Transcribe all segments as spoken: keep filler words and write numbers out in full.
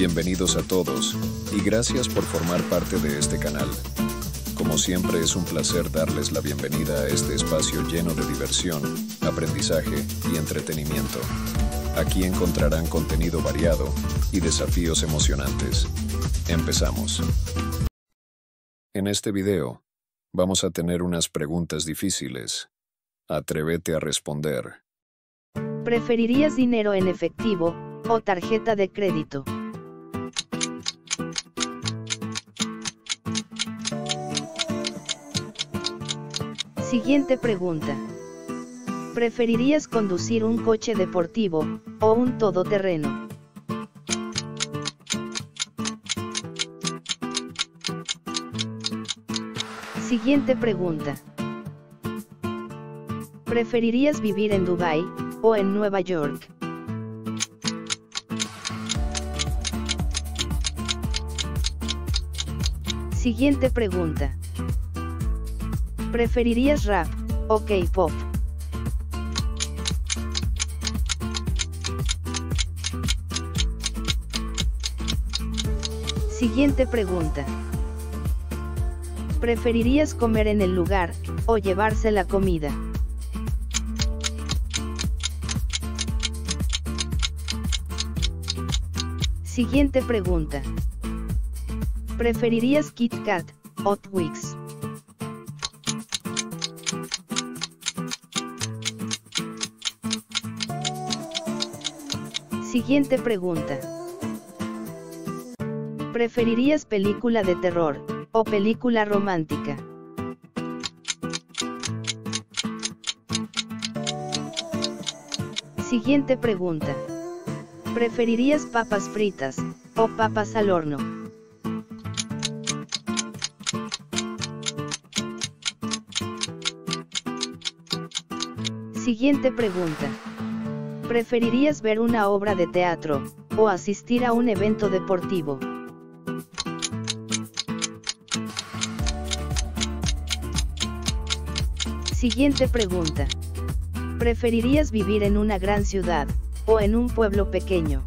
Bienvenidos a todos, y gracias por formar parte de este canal. Como siempre es un placer darles la bienvenida a este espacio lleno de diversión, aprendizaje y entretenimiento. Aquí encontrarán contenido variado y desafíos emocionantes. Empezamos. En este video, vamos a tener unas preguntas difíciles. Atrévete a responder. ¿Preferirías dinero en efectivo o tarjeta de crédito? Siguiente pregunta. ¿Preferirías conducir un coche deportivo o un todoterreno? Siguiente pregunta. ¿Preferirías vivir en Dubái o en Nueva York? Siguiente pregunta. ¿Preferirías rap o K-pop? Siguiente pregunta. ¿Preferirías comer en el lugar o llevarse la comida? Siguiente pregunta. ¿Preferirías Kit Kat o Twix? Siguiente pregunta. ¿Preferirías película de terror o película romántica? Siguiente pregunta. ¿Preferirías papas fritas o papas al horno? Siguiente pregunta. ¿Preferirías ver una obra de teatro o asistir a un evento deportivo? Siguiente pregunta. ¿Preferirías vivir en una gran ciudad o en un pueblo pequeño?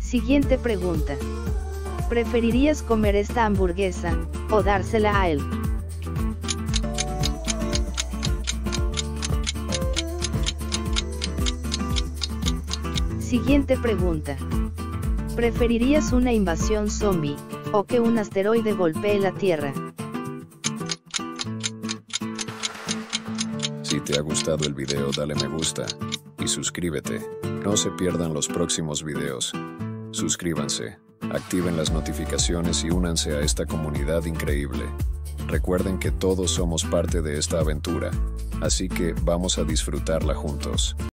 Siguiente pregunta. ¿Preferirías comer esta hamburguesa o dársela a él? Siguiente pregunta. ¿Preferirías una invasión zombie o que un asteroide golpee la Tierra? Si te ha gustado el video, dale me gusta y suscríbete. No se pierdan los próximos videos. Suscríbanse, activen las notificaciones y únanse a esta comunidad increíble. Recuerden que todos somos parte de esta aventura, así que vamos a disfrutarla juntos.